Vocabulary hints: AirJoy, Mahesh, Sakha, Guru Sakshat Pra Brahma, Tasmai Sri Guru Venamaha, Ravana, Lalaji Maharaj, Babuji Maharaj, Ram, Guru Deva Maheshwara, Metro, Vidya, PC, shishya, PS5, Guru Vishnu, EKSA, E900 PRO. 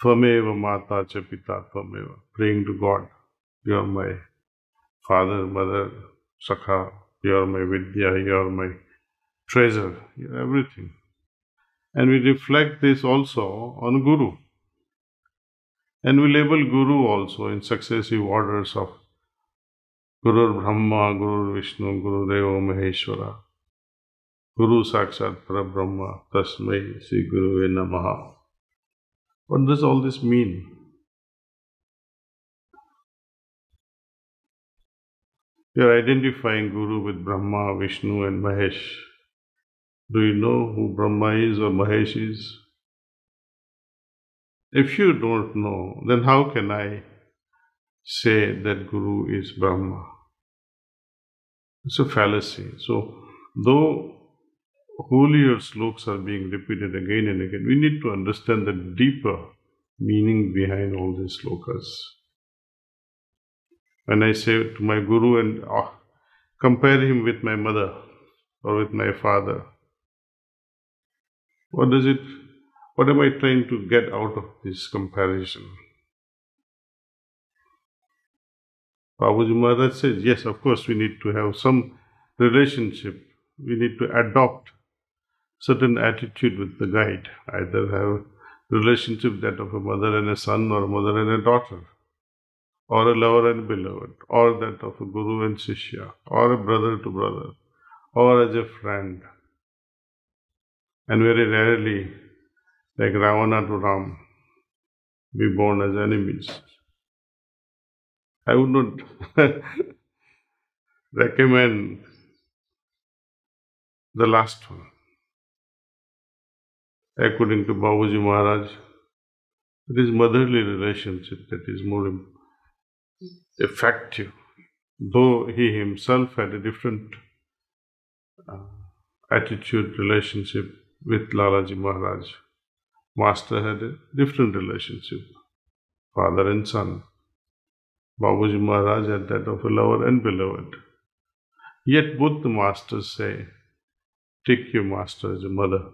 Tvameva Mata Cha Pita Tvameva, praying to God, you are my father, mother, Sakha, you are my Vidya, you are my treasure, you are everything. And we reflect this also on Guru. And we label Guru also in successive orders of Guru Brahma, Guru Vishnu, Guru Deva Maheshwara, Guru Sakshat Pra Brahma, Tasmai Sri Guru Venamaha. What does all this mean? You are identifying Guru with Brahma, Vishnu and Mahesh. Do you know who Brahma is or Mahesh is? If you don't know, then how can I say that Guru is Brahma? It's a fallacy. So, though holier slokas are being repeated again and again, we need to understand the deeper meaning behind all these slokas. When I say to my Guru and compare him with my mother or with my father, what am I trying to get out of this comparison? Babuji Maharaj says, yes, of course, we need to have some relationship. We need to adopt certain attitude with the guide, either have relationship that of a mother and a son, or a mother and a daughter, or a lover and beloved, or that of a guru and shishya, or a brother to brother, or as a friend. And very rarely, like Ravana to Ram, be born as enemies. I would not recommend the last one. According to Babuji Maharaj, it is motherly relationship that is more effective, though he himself had a different attitude relationship with Lalaji Maharaj. Master had a different relationship, father and son. Babuji Maharaj had that of a lover and beloved. Yet both the masters say, take your master as a mother.